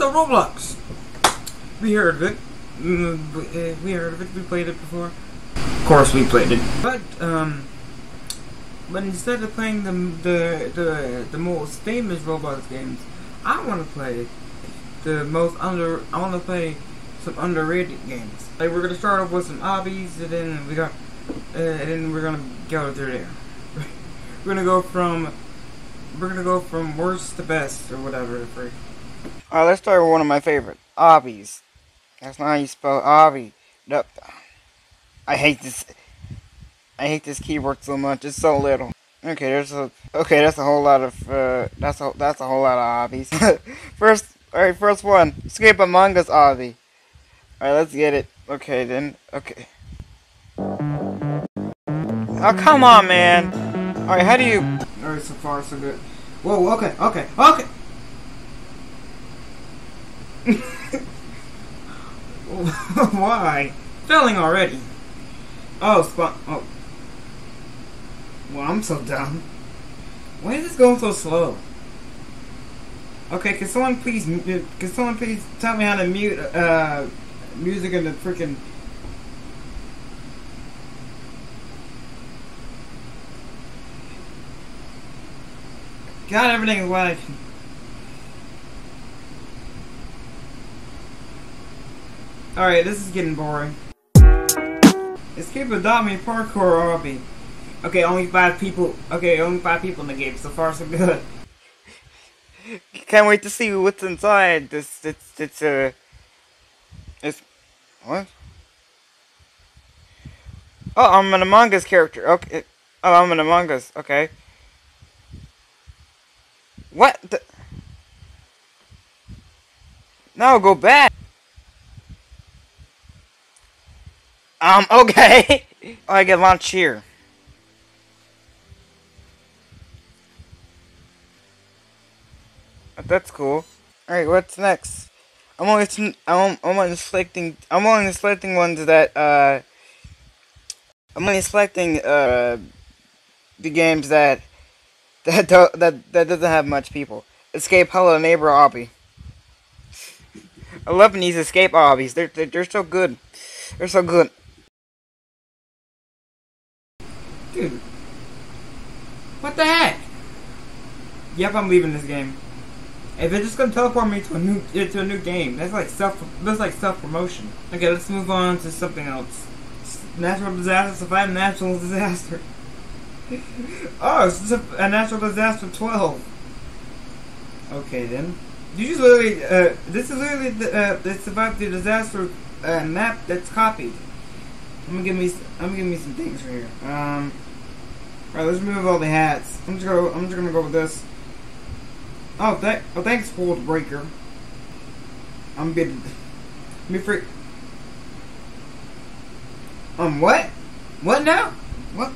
So Roblox, we heard of it. We heard of it. We played it before. Of course, we played it. But instead of playing the most famous Roblox games, I want to play the most I want to play some underrated games. Like, we're gonna start off with some hobbies, and then we're gonna go through there. We're gonna go from worst to best or whatever. Alright, let's start with one of my favorite hobbies. That's not how you spell hobby. Nope. I hate this keyboard so much. It's so little. Okay, that's a whole lot of that's a whole lot of hobbies. First one. Skip Among Us hobby. Alright, let's get it. Okay then. Okay. Oh, come on, man. Alright, how do you... Alright, so far so good. Whoa, okay! Why? Failing already. Oh, oh. Well, I'm so dumb. Why is this going so slow? Okay, can someone please tell me how to mute, music in the freaking... God, everything is lagging. Alright, this is getting boring. Escape Adopt-Me parkour hobby. Okay, only 5 people. Okay, only 5 people in the game. So far, so good. Can't wait to see what's inside. It's what? Oh, I'm an Among Us character. Okay. Oh, I'm an Among Us. Okay. What the? No, go back. Okay. Oh, I get launched here. That's cool. Alright, what's next? I'm only selecting ones that, I'm only selecting, the games that doesn't have much people. Escape Hello Neighbor hobby. I love these escape hobbies. They're so good. They're so good. Dude, what the heck? Yep, I'm leaving this game. If they're just gonna teleport me to a new game, that's like self promotion. Okay, let's move on to something else. Natural disaster. Survive natural disaster. Oh, it's a natural disaster 12. Okay, then. You just literally, this is literally the Survive the Disaster map that's copied. I'm gonna give me some things right here. Alright, let's remove all the hats. I'm just gonna go with this. Oh, thanks, World Breaker. I'm getting... me freak. What? What now? What?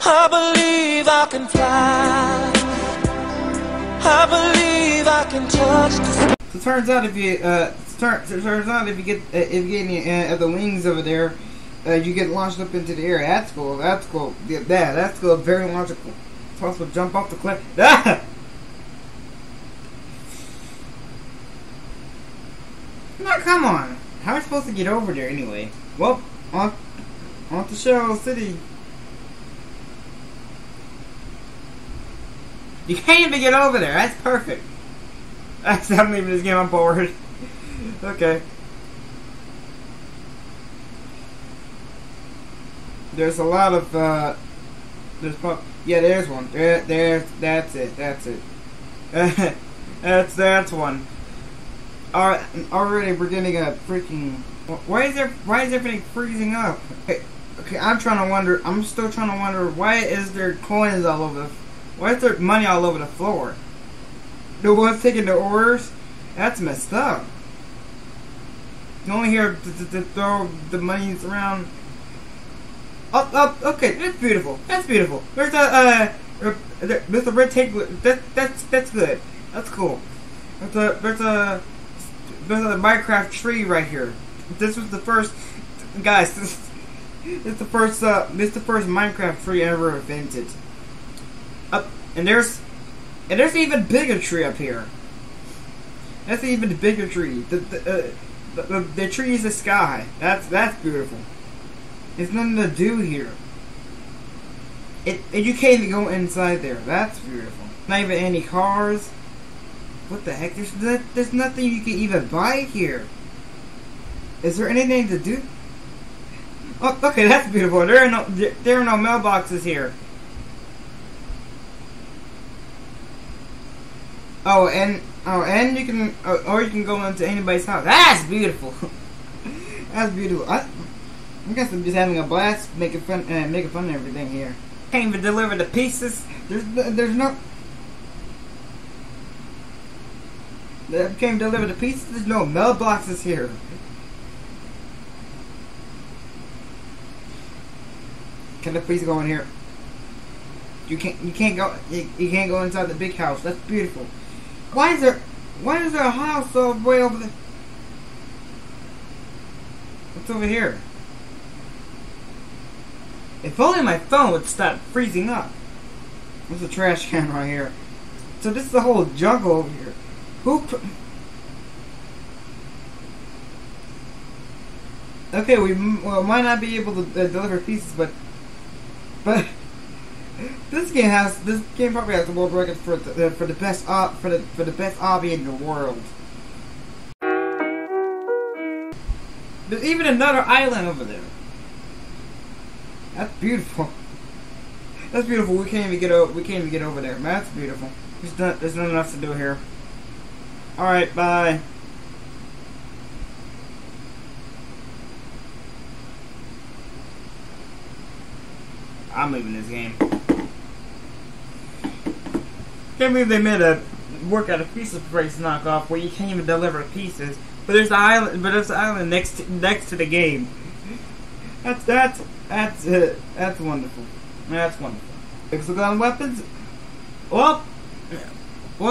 I believe I can fly. I believe I can touch the... So it turns out if you get the wings over there, you get launched up into the air. That's cool. That's cool. Yeah, that's cool. Very logical. It's possible to jump off the cliff. Ah! No, come on. How am I supposed to get over there anyway? Well, on to Shell City. You can't even get over there. That's perfect. I'm leaving this game. I'm bored. Okay. There's a lot of there's one. There. That's it. that's one. Already we're getting a freaking... Why is everything freezing up? Okay, I'm still trying to wonder why is there money all over the floor? The one's taking the orders? That's messed up. You only hear to throw the monies around. Oh, okay, that's beautiful. That's beautiful. There's a red tape. That's good. That's cool. There's a Minecraft tree right here. This was the first, guys. This is the first Minecraft tree ever invented. And there's an even bigger tree up here. That's even a bigger tree. The tree is the sky. That's beautiful. There's nothing to do here. You can't even go inside there. That's beautiful. Not even any cars. What the heck? There's nothing you can even buy here. Is there anything to do? Oh, okay, that's beautiful. There are no mailboxes here. Oh, and you can, or you can go into anybody's house. That's beautiful. That's beautiful. I guess I'm just having a blast, making fun of everything here. Can't even deliver the pizzas. There's no. Can't even deliver the pizzas. There's no mailboxes here. Can the police go in here? You can't go inside the big house. That's beautiful. Why is there a house all the way over there? What's over here? If only my phone would stop freezing up. There's a trash can right here. So this is the whole jungle over here. Okay, we might not be able to deliver pieces, but this game probably has the world record for the best obby in the world. There's even another island over there. That's beautiful. That's beautiful. We can't even get over there. That's beautiful. There's not enough to do here. All right, bye. I'm leaving this game. Can't believe they made a work out of pizza place knockoff where you can't even deliver pieces. But there's the island. But there's the island next to the game. That's wonderful. That's wonderful. Let's look on weapons. Well,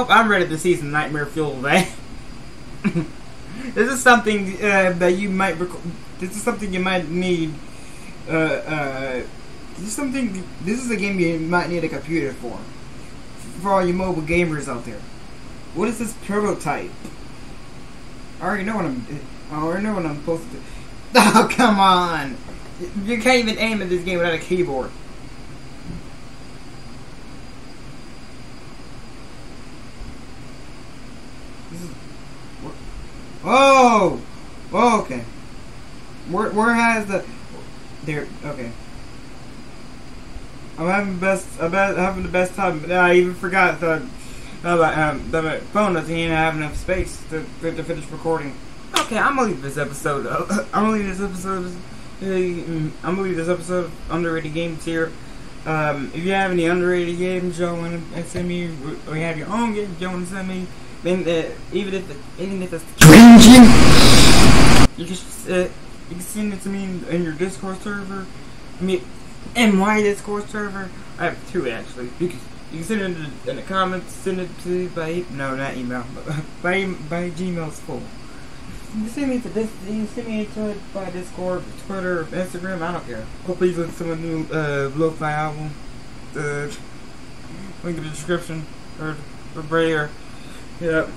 I'm ready to see some nightmare fuel today. This is something This is something you might need. This is a game you might need a computer for. For all you mobile gamers out there. What is this prototype? I already know what I'm supposed to do. Oh, come on! You can't even aim at this game without a keyboard. This is... Oh! Oh, okay. Where has the... There, okay. I'm having the best time. But I even forgot that my phone doesn't even have enough space to finish recording. Okay, I'm gonna leave this episode. I'm gonna leave this episode of underrated games here. If you have any underrated games, y'all wanna send me, or you have your own games, y'all wanna send me, then even if it's cringing, you can send it to me in your Discord server. I mean. And why Discord server? I have two actually. You can send it in the comments. Send it to me by by Gmail's full. You can send me to this. You can send me to it by Discord, Twitter, Instagram. I don't care. Oh, please listen to my new lo-fi album. The link in the description or prayer. Yep.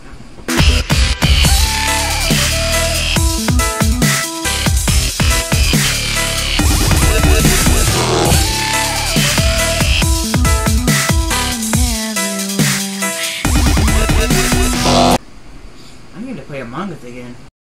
Among Us again.